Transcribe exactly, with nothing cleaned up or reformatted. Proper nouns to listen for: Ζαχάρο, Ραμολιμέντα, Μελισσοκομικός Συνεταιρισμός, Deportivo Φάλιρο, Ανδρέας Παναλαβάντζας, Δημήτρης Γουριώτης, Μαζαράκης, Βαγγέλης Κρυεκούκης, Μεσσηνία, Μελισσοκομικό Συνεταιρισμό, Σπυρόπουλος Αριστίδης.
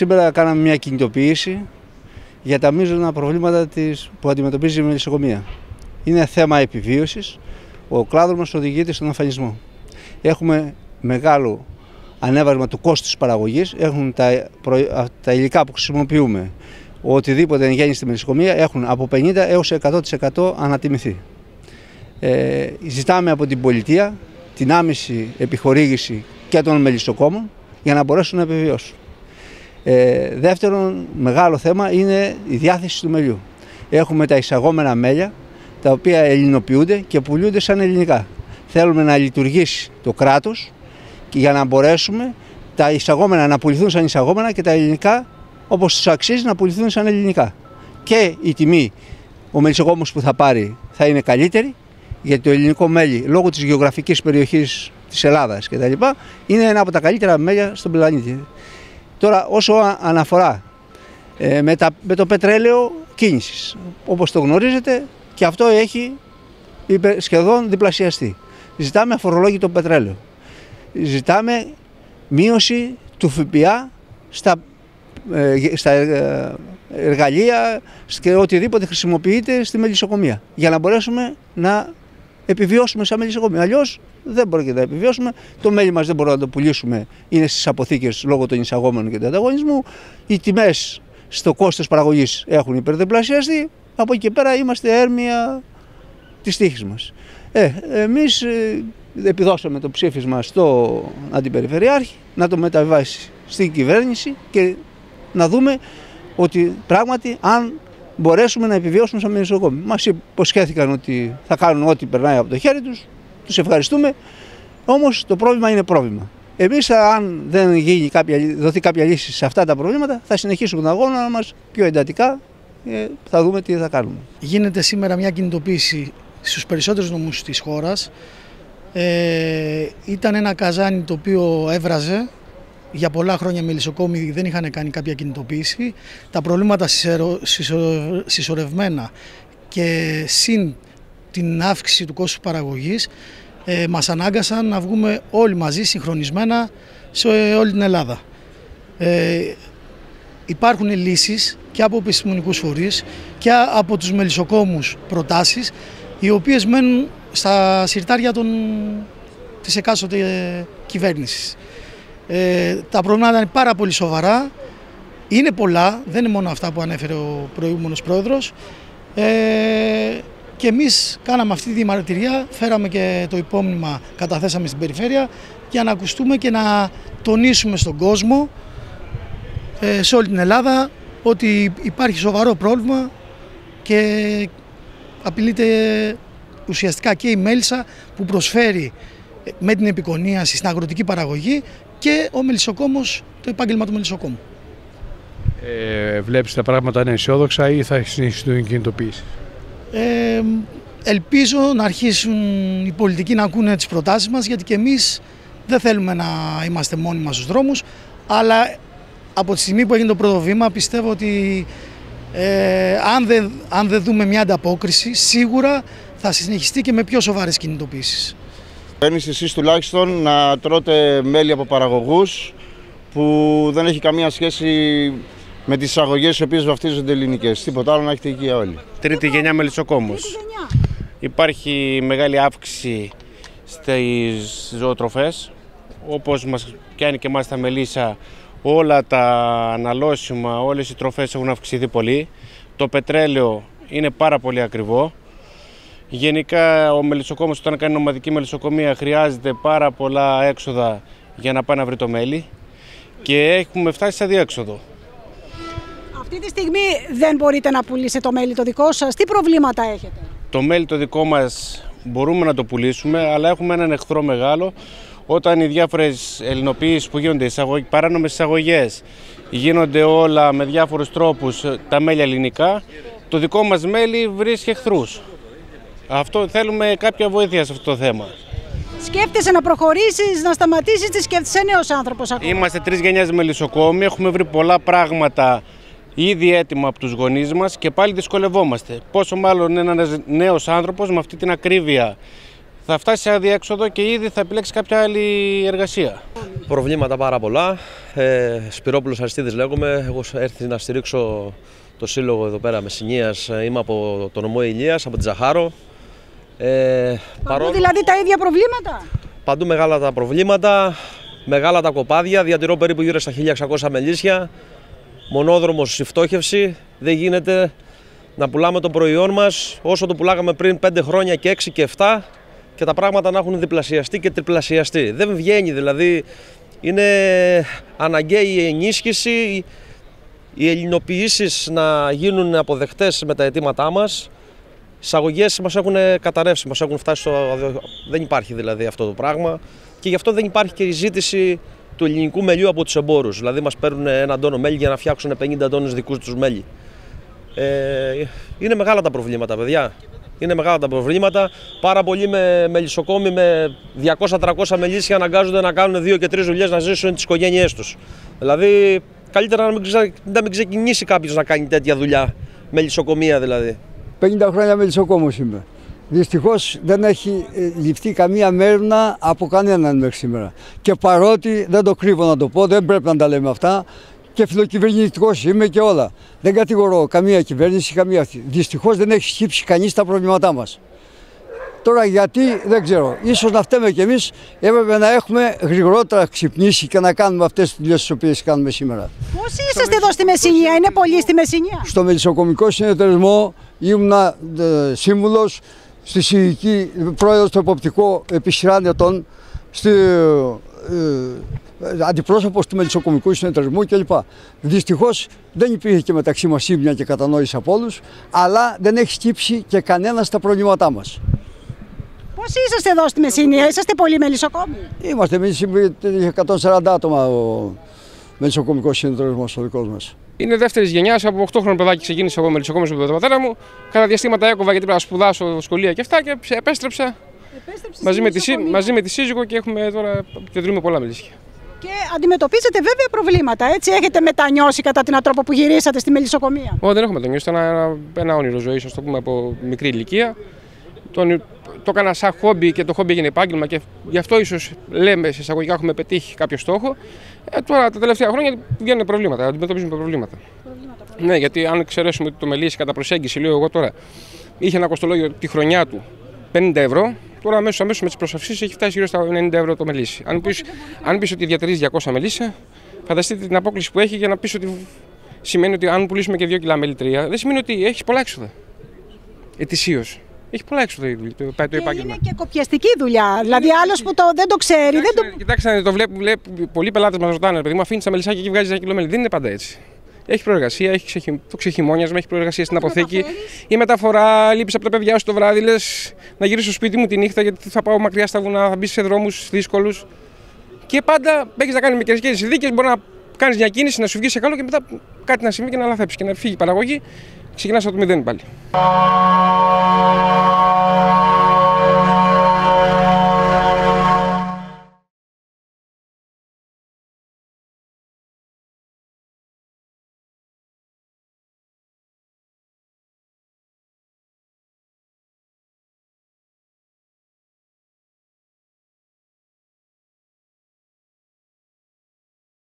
Σήμερα κάναμε μια κινητοποίηση για τα μείζωνα προβλήματα της, που αντιμετωπίζει η μελισσοκομεία. Είναι θέμα επιβίωσης. Ο κλάδος μας οδηγείται στον αφανισμό. Έχουμε μεγάλο ανέβασμα του κόστου της παραγωγής. Έχουν τα, προ, τα υλικά που χρησιμοποιούμε, οτιδήποτε εν γέννη στη μελισσοκομεία, έχουν από πενήντα έως εκατό τοις εκατό ανατιμηθεί. Ε, ζητάμε από την πολιτεία την άμεση επιχορήγηση και των μελισσοκόμων για να μπορέσουν να επιβιώσουν. Ε, δεύτερον, μεγάλο θέμα είναι η διάθεση του μελιού. Έχουμε τα εισαγόμενα μέλια, τα οποία ελληνοποιούνται και πουλούνται σαν ελληνικά. Θέλουμε να λειτουργήσει το κράτος για να μπορέσουμε τα εισαγόμενα να πουληθούν σαν εισαγόμενα και τα ελληνικά, όπως τους αξίζει, να πουληθούν σαν ελληνικά. Και η τιμή, ο μελισσοκόμος που θα πάρει, θα είναι καλύτερη, γιατί το ελληνικό μέλι, λόγω της γεωγραφικής περιοχής της Ελλάδας κτλ., είναι ένα από τα καλύτερα μέλια στον πλανήτη. Τώρα, όσο αναφορά ε, με, τα, με το πετρέλαιο κίνησης, όπως το γνωρίζετε, και αυτό έχει σχεδόν διπλασιαστεί. Ζητάμε αφορολόγητο πετρέλαιο. Ζητάμε μείωση του ΦΠΑ στα, ε, στα εργαλεία και οτιδήποτε χρησιμοποιείται στη μελισσοκομεία, για να μπορέσουμε να επιβιώσουμε σαν μελισσοκομεία. Αλλιώς δεν μπορούμε να επιβιώσουμε. Το μέλι μας δεν μπορούμε να το πουλήσουμε. Είναι στις αποθήκες λόγω των εισαγόμενων και του ανταγωνισμού. Οι τιμές στο κόστος παραγωγής έχουν υπερδιπλασιαστεί. Από εκεί και πέρα είμαστε έρμια της τύχης μας. Ε, εμείς ε, επιδώσαμε το ψήφισμα στο Αντιπεριφερειάρχη να το μεταβάσει στην κυβέρνηση και να δούμε ότι πράγματι αν μπορέσουμε να επιβιώσουμε σαν μελισσοκόμοι. Μας υποσχέθηκαν ότι θα κάνουν ό,τι περνάει από το χέρι τους, τους ευχαριστούμε, όμως το πρόβλημα είναι πρόβλημα. Εμείς, αν δεν γίνει κάποια, δοθεί κάποια λύση σε αυτά τα προβλήματα, θα συνεχίσουμε τον αγώνα μας πιο εντατικά. Θα δούμε τι θα κάνουμε. Γίνεται σήμερα μια κινητοποίηση στους περισσότερους νομούς της χώρας. Ε, ήταν ένα καζάνι το οποίο έβραζε. Για πολλά χρόνια οι μελισσοκόμοι δεν είχαν κάνει κάποια κινητοποίηση. Τα προβλήματα συσσωρευμένα και συν την αύξηση του κόστου παραγωγής ε, μας ανάγκασαν να βγούμε όλοι μαζί συγχρονισμένα σε όλη την Ελλάδα. Ε, Υπάρχουν λύσεις και από επιστημονικούς φορείς και από τους μελισσοκόμους προτάσεις, οι οποίες μένουν στα συρτάρια των... της εκάστοτε κυβέρνησης. Ε, τα προβλήματα είναι πάρα πολύ σοβαρά, είναι πολλά, δεν είναι μόνο αυτά που ανέφερε ο προηγούμενος πρόεδρος. Ε, και εμείς κάναμε αυτή τη διαμαρτυρία, φέραμε και το υπόμνημα, καταθέσαμε στην περιφέρεια για να ακουστούμε και να τονίσουμε στον κόσμο, σε όλη την Ελλάδα, ότι υπάρχει σοβαρό πρόβλημα και απειλείται ουσιαστικά και η μέλισσα που προσφέρει με την επικονίαση στην αγροτική παραγωγή και ο μελισσοκόμος, το επάγγελμα του μελισσοκόμου. Ε, βλέπεις τα πράγματα είναι αισιόδοξα ή θα συνεχιστούν οι κινητοποιήσεις? Ε, ελπίζω να αρχίσουν οι πολιτικοί να ακούνε τις προτάσεις μας, γιατί και εμείς δεν θέλουμε να είμαστε μόνοι μας στους δρόμους, αλλά από τη στιγμή που έγινε το πρώτο βήμα, πιστεύω ότι ε, αν, δεν, αν δεν δούμε μια ανταπόκριση, σίγουρα θα συνεχιστεί και με πιο σοβαρές κινητοποίησεις. Παίρνεις εσείς τουλάχιστον να τρώτε μέλι από παραγωγούς που δεν έχει καμία σχέση με τις εισαγωγές οι οποίες βαφτίζονται ελληνικές. Τίποτα άλλο, να έχετε υγεία όλοι. Τρίτη γενιά μελισσοκόμος. Υπάρχει μεγάλη αύξηση στις ζωοτροφές, όπως μας κάνει και μας τα μελίσσα. Όλα τα αναλώσιμα, όλες οι τροφές έχουν αυξηθεί πολύ. Το πετρέλαιο είναι πάρα πολύ ακριβό. Γενικά ο μελισσοκόμος, όταν κάνει ομαδική μελισσοκομεία, χρειάζεται πάρα πολλά έξοδα για να πάει να βρει το μέλι. Και έχουμε φτάσει σε διέξοδο. Αυτή τη στιγμή δεν μπορείτε να πουλήσετε το μέλι το δικό σας. Τι προβλήματα έχετε? Το μέλι το δικό μας μπορούμε να το πουλήσουμε, αλλά έχουμε έναν εχθρό μεγάλο. Όταν οι διάφορες ελληνοποιήσεις που γίνονται, παράνομες εισαγωγές, γίνονται όλα με διάφορους τρόπους τα μέλια ελληνικά, το δικό μας μέλι βρίσκει εχθρούς. Αυτό, θέλουμε κάποια βοήθεια σε αυτό το θέμα. Σκέφτεσαι να προχωρήσεις, να σταματήσεις, τι σκέφτεσαι νέος άνθρωπος ακόμα? Είμαστε τρεις γενιές μελισσοκόμοι, έχουμε βρει πολλά πράγματα ήδη έτοιμα από τους γονείς μας και πάλι δυσκολευόμαστε. Πόσο μάλλον ένας νέος άνθρωπος με αυτή την ακρίβεια. Θα φτάσει σε αδιέξοδο και ήδη θα επιλέξει κάποια άλλη εργασία. Προβλήματα πάρα πολλά. Ε, Σπυρόπουλος Αριστίδης λέγομαι. Εγώ έρθει να στηρίξω το σύλλογο εδώ πέρα Μεσσηνίας. Είμαι από το νομό Ηλίας, από τη Ζαχάρο. Ε, παντού παρό... δηλαδή τα ίδια προβλήματα. Παντού μεγάλα τα προβλήματα, μεγάλα τα κοπάδια. Διατηρώ περίπου γύρω στα χίλια εξακόσια μελίσια. Μονόδρομος η φτώχευση. Δεν γίνεται να πουλάμε το προϊόν μας όσο το πουλάγαμε πριν πέντε χρόνια και έξι και εφτά. Και τα πράγματα να έχουν διπλασιαστεί και τριπλασιαστεί. Δεν βγαίνει, δηλαδή είναι αναγκαία η ενίσχυση, οι ελληνοποιήσεις να γίνουν αποδεκτές με τα αιτήματά μας. Οι εισαγωγές μας έχουν καταρρεύσει, μας έχουν φτάσει στο... Δεν υπάρχει δηλαδή αυτό το πράγμα και γι' αυτό δεν υπάρχει και η ζήτηση του ελληνικού μελιού από τους εμπόρους. Δηλαδή μας παίρνουν ένα τόνο μέλι για να φτιάξουν πενήντα τόνους δικούς τους μέλι. Ε, είναι μεγάλα τα προβλήματα, παιδιά. Είναι μεγάλα τα προβλήματα. Πάρα πολλοί με μελισσοκόμοι με διακόσια με τριακόσια μελίσια αναγκάζονται να κάνουν δύο και τρεις δουλειές να ζήσουν τις οικογένειές τους. Δηλαδή, καλύτερα να μην, ξα... να μην ξεκινήσει κάποιος να κάνει τέτοια δουλειά. Μελισσοκομία δηλαδή. πενήντα χρόνια μελισσοκόμος είμαι. Δυστυχώς δεν έχει ληφθεί καμία μέρημνα από κανέναν μέχρι σήμερα. Και παρότι δεν το κρύβω να το πω, δεν πρέπει να τα λέμε αυτά. Και φιλοκυβερνητικός είμαι και όλα. Δεν κατηγορώ καμία κυβέρνηση, καμία αυτή. Δυστυχώς δεν έχει σκύψει κανείς τα προβλήματά μας. Τώρα γιατί δεν ξέρω. Ίσως να φταίμε κι εμείς, έπρεπε να έχουμε γρηγορότερα ξυπνήσει και να κάνουμε αυτές τις δουλειές τις οποίες κάνουμε σήμερα. Πώς είσαστε εδώ στη Μεσσηνία, είναι πολλοί στη Μεσσηνία? Στο Μελισσοκομικό Συνεταιρισμό ήμουνα ε, σύμβουλος, στη Συγική πρόεδρος του Εποπτικό επί σειράν ετών, στη, ε, ε, αντιπρόσωπος του Μελισσοκομικού Συνεταιρισμού κλπ. Δυστυχώς δεν υπήρχε και μεταξύ μας σύμπνοια και κατανόηση από όλους, αλλά δεν έχει σκύψει και κανένας τα προβλήματά μας. Πώς είσαστε εδώ στη Μεσσηνία, είσαστε πολλοί μελισσοκόμοι? Είμαστε εμείς, εκατόν σαράντα άτομα ο Μελισσοκομικός Συνεταιρισμός ο δικός μας. Είναι δεύτερης γενιάς, από οκτώ χρονών παιδάκι ξεκίνησα εγώ μελισσοκόμος με τον πατέρα μου. Κατά διαστήματα έκοβα γιατί πρέπει να σπουδάσω σχολεία και αυτά και επέστρεψα μαζί με, τη, μαζί με τη σύζυγο και έχουμε τώρα και δρούμε πολλά μελίσια. Και αντιμετωπίζετε βέβαια προβλήματα, έτσι? Έχετε μετανιώσει κατά την τρόπο που γυρίσατε στη μελισσοκομία? Όχι, δεν έχω μετανιώσει. Ήταν ένα, ένα όνειρο ζωής, ας το πούμε, από μικρή ηλικία. Τον, το έκανα σαν χόμπι και το χόμπι έγινε επάγγελμα και γι' αυτό ίσως λέμε σε εισαγωγικά έχουμε πετύχει κάποιο στόχο. Ε, τώρα τα τελευταία χρόνια βγαίνουν προβλήματα, αντιμετωπίζουμε προβλήματα. προβλήματα, προβλήματα. Ναι, γιατί αν εξαιρέσουμε το μελίσι κατά προσέγγιση, λέω εγώ τώρα, είχε ένα κοστολόγιο τη χρονιά του πενήντα ευρώ. Τώρα αμέσως αμέσως με τις προσαυξήσεις έχει φτάσει γύρω στα ενενήντα ευρώ το μελίσι. Αν πεις, αν πεις ότι διατηρείς διακόσια μελίσια, φανταστείτε την απόκληση που έχει για να πεις ότι σημαίνει ότι αν πουλήσουμε και δύο κιλά μελιτρία, δεν σημαίνει ότι έχεις πολλά έξοδα. Ετησίως. Έχει πολλά έξοδα το, το επάγγελμα. Είναι και κοπιαστική δουλειά. Δηλαδή άλλο που το, δεν το ξέρει. Κοιτάξτε, δεν το... κοιτάξτε το βλέπω, βλέπω, πολλοί πελάτες μας ρωτάνε, παιδί μου, αφήνεις τα μελισσάκια και βγάζεις ένα κιλό μέλι. Δεν είναι πάντα έτσι. Έχει προεργασία, έχει ξεχυ... το ξεχυμόνιασμα, έχει προεργασία στην αποθήκη. Η μεταφορά, λείπεις από τα παιδιά σου το βράδυ, λες να γυρίσω στο σπίτι μου τη νύχτα γιατί θα πάω μακριά στα βουνά, θα μπεις σε δρόμους δύσκολους. Και πάντα έχεις να κάνεις μικρές συνθήκες, μπορεί να κάνεις μια κίνηση, να σου βγει σε καλό και μετά κάτι να συμβεί και να λαθέψεις και να φύγει η παραγωγή. Ξεκινάς από το μηδέν πάλι.